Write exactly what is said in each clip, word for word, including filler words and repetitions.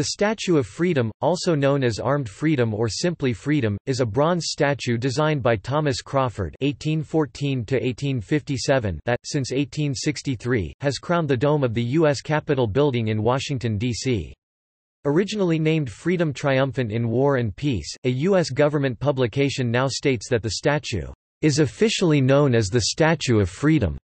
The Statue of Freedom, also known as Armed Freedom or simply Freedom, is a bronze statue designed by Thomas Crawford eighteen fourteen to eighteen fifty-seven that, since eighteen sixty-three, has crowned the dome of the U S Capitol building in Washington, D C Originally named Freedom Triumphant in War and Peace, a U S government publication now states that the statue is officially known as the Statue of Freedom.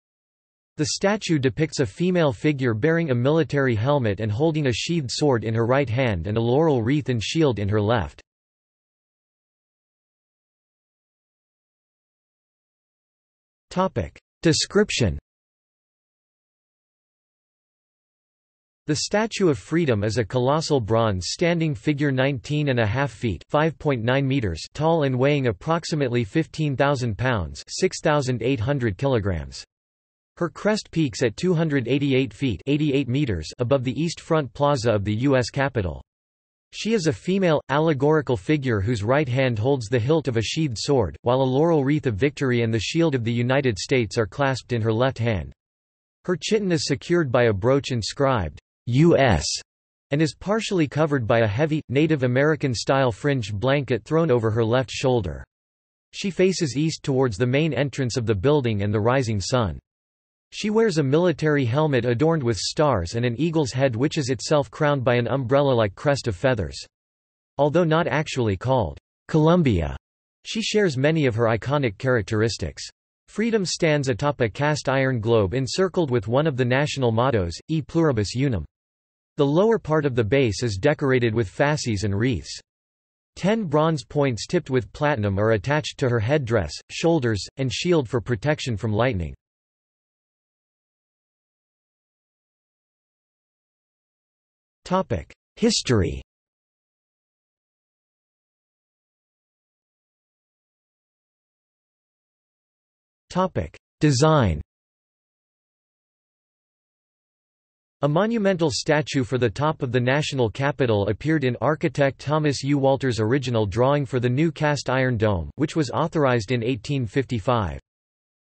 The statue depicts a female figure bearing a military helmet and holding a sheathed sword in her right hand and a laurel wreath and shield in her left. Description. The Statue of Freedom is a colossal bronze standing figure nineteen and a half feet (five point nine meters) tall and weighing approximately fifteen thousand pounds (six thousand eight hundred kilograms). Her crest peaks at two hundred eighty-eight feet (eighty-eight meters) above the east front plaza of the U S Capitol. She is a female, allegorical figure whose right hand holds the hilt of a sheathed sword, while a laurel wreath of victory and the shield of the United States are clasped in her left hand. Her chitin is secured by a brooch inscribed, U S, and is partially covered by a heavy, Native American-style fringed blanket thrown over her left shoulder. She faces east towards the main entrance of the building and the rising sun. She wears a military helmet adorned with stars and an eagle's head, which is itself crowned by an umbrella-like crest of feathers. Although not actually called Columbia, she shares many of her iconic characteristics. Freedom stands atop a cast-iron globe encircled with one of the national mottos, E pluribus unum. The lower part of the base is decorated with fasces and wreaths. Ten bronze points tipped with platinum are attached to her headdress, shoulders, and shield for protection from lightning. History. Design. A monumental statue for the top of the national capitol appeared in architect Thomas U. Walter's original drawing for the new cast-iron dome, which was authorized in eighteen fifty-five.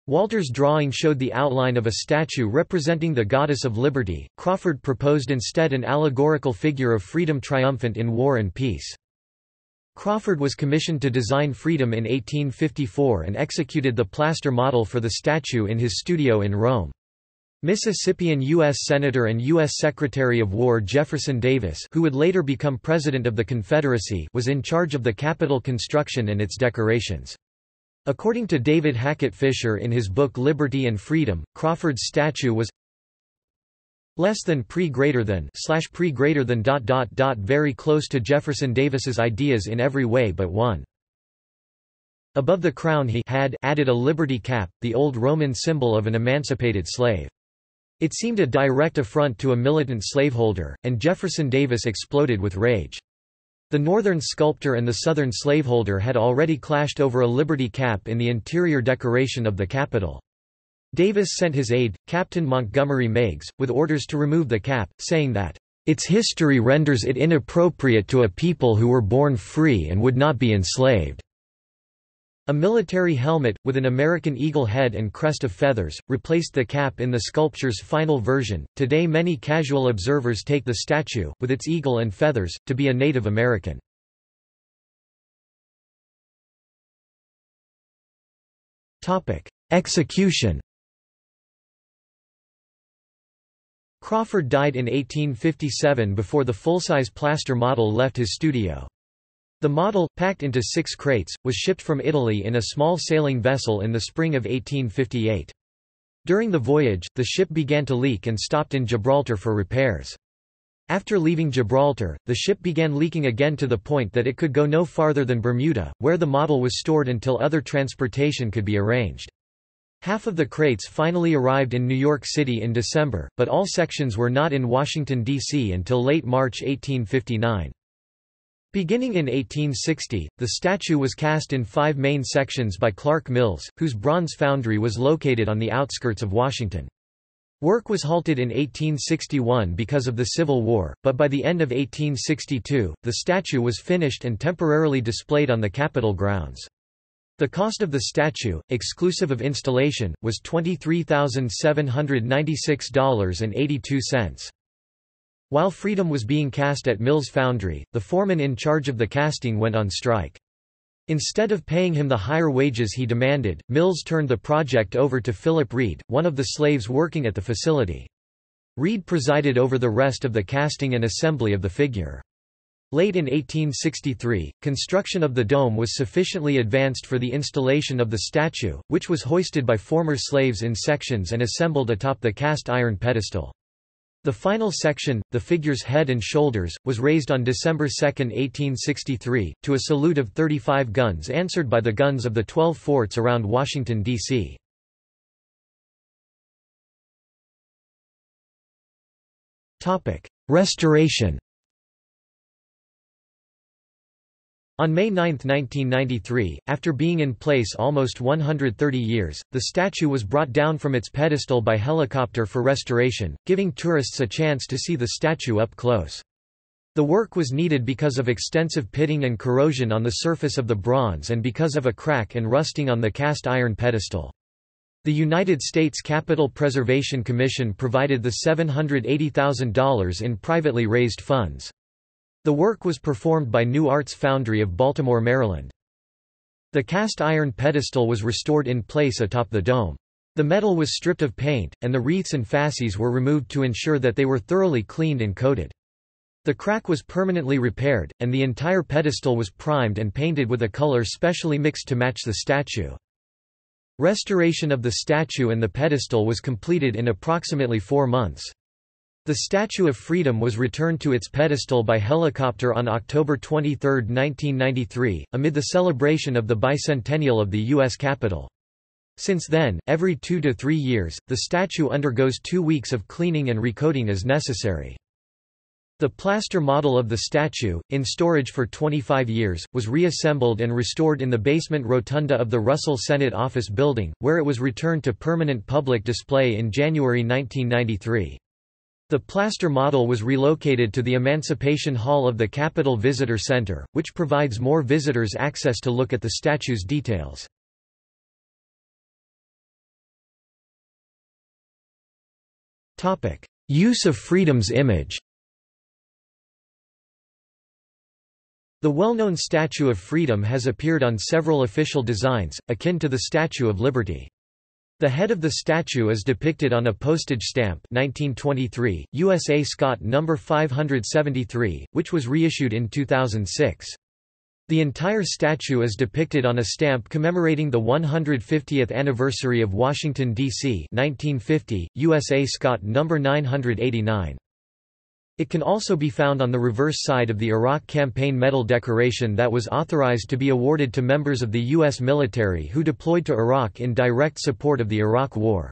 Walter's drawing showed the outline of a statue representing the Goddess of Liberty. Crawford proposed instead an allegorical figure of Freedom Triumphant in War and Peace. Crawford was commissioned to design Freedom in eighteen fifty-four and executed the plaster model for the statue in his studio in Rome. Mississippian U S Senator and U S Secretary of War Jefferson Davis, who would later become President of the Confederacy, was in charge of the Capitol construction and its decorations. According to David Hackett Fisher in his book Liberty and Freedom, Crawford's statue was less than pre greater than slash pre greater than dot dot dot very close to Jefferson Davis's ideas in every way but one. Above the crown he had added a liberty cap, the old Roman symbol of an emancipated slave. It seemed a direct affront to a militant slaveholder, and Jefferson Davis exploded with rage. The northern sculptor and the southern slaveholder had already clashed over a liberty cap in the interior decoration of the Capitol. Davis sent his aide, Captain Montgomery Meigs, with orders to remove the cap, saying that, "Its history renders it inappropriate to a people who were born free and would not be enslaved." A military helmet, with an American eagle head and crest of feathers, replaced the cap in the sculpture's final version. Today, many casual observers take the statue, with its eagle and feathers, to be a Native American. Execution. Crawford died in eighteen fifty-seven before the full-size plaster model left his studio. The model, packed into six crates, was shipped from Italy in a small sailing vessel in the spring of eighteen fifty-eight. During the voyage, the ship began to leak and stopped in Gibraltar for repairs. After leaving Gibraltar, the ship began leaking again to the point that it could go no farther than Bermuda, where the model was stored until other transportation could be arranged. Half of the crates finally arrived in New York City in December, but all sections were not in Washington, D C until late March eighteen fifty-nine. Beginning in eighteen sixty, the statue was cast in five main sections by Clark Mills, whose bronze foundry was located on the outskirts of Washington. Work was halted in eighteen sixty-one because of the Civil War, but by the end of eighteen sixty-two, the statue was finished and temporarily displayed on the Capitol grounds. The cost of the statue, exclusive of installation, was twenty-three thousand seven hundred ninety-six dollars and eighty-two cents. While Freedom was being cast at Mills Foundry, the foreman in charge of the casting went on strike. Instead of paying him the higher wages he demanded, Mills turned the project over to Philip Reed, one of the slaves working at the facility. Reed presided over the rest of the casting and assembly of the figure. Late in eighteen sixty-three, construction of the dome was sufficiently advanced for the installation of the statue, which was hoisted by former slaves in sections and assembled atop the cast iron pedestal. The final section, the figure's head and shoulders, was raised on December second, eighteen sixty-three, to a salute of thirty-five guns answered by the guns of the twelve forts around Washington, D C Restoration. On May ninth, nineteen ninety-three, after being in place almost one hundred thirty years, the statue was brought down from its pedestal by helicopter for restoration, giving tourists a chance to see the statue up close. The work was needed because of extensive pitting and corrosion on the surface of the bronze and because of a crack and rusting on the cast iron pedestal. The United States Capitol Preservation Commission provided the seven hundred eighty thousand dollars in privately raised funds. The work was performed by New Arts Foundry of Baltimore, Maryland. The cast iron pedestal was restored in place atop the dome. The metal was stripped of paint, and the wreaths and fasces were removed to ensure that they were thoroughly cleaned and coated. The crack was permanently repaired, and the entire pedestal was primed and painted with a color specially mixed to match the statue. Restoration of the statue and the pedestal was completed in approximately four months. The Statue of Freedom was returned to its pedestal by helicopter on October twenty-third, nineteen ninety-three, amid the celebration of the bicentennial of the U S Capitol. Since then, every two to three years, the statue undergoes two weeks of cleaning and recoating as necessary. The plaster model of the statue, in storage for twenty-five years, was reassembled and restored in the basement rotunda of the Russell Senate Office Building, where it was returned to permanent public display in January nineteen ninety-three. The plaster model was relocated to the Emancipation Hall of the Capitol Visitor Center, which provides more visitors access to look at the statue's details. Topic: Use of Freedom's image. The well-known Statue of Freedom has appeared on several official designs, akin to the Statue of Liberty. The head of the statue is depicted on a postage stamp nineteen twenty-three, U S A Scott number five hundred seventy-three, which was reissued in two thousand six. The entire statue is depicted on a stamp commemorating the one hundred fiftieth anniversary of Washington, D C nineteen fifty, U S A Scott number nine hundred eighty-nine. It can also be found on the reverse side of the Iraq campaign medal decoration that was authorized to be awarded to members of the U S military who deployed to Iraq in direct support of the Iraq War.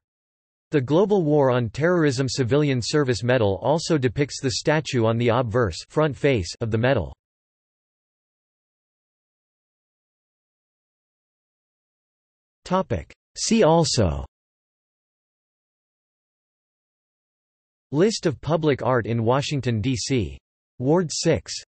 The Global War on Terrorism Civilian Service Medal also depicts the statue on the obverse front face of the medal. See also: List of public art in Washington, D C Ward six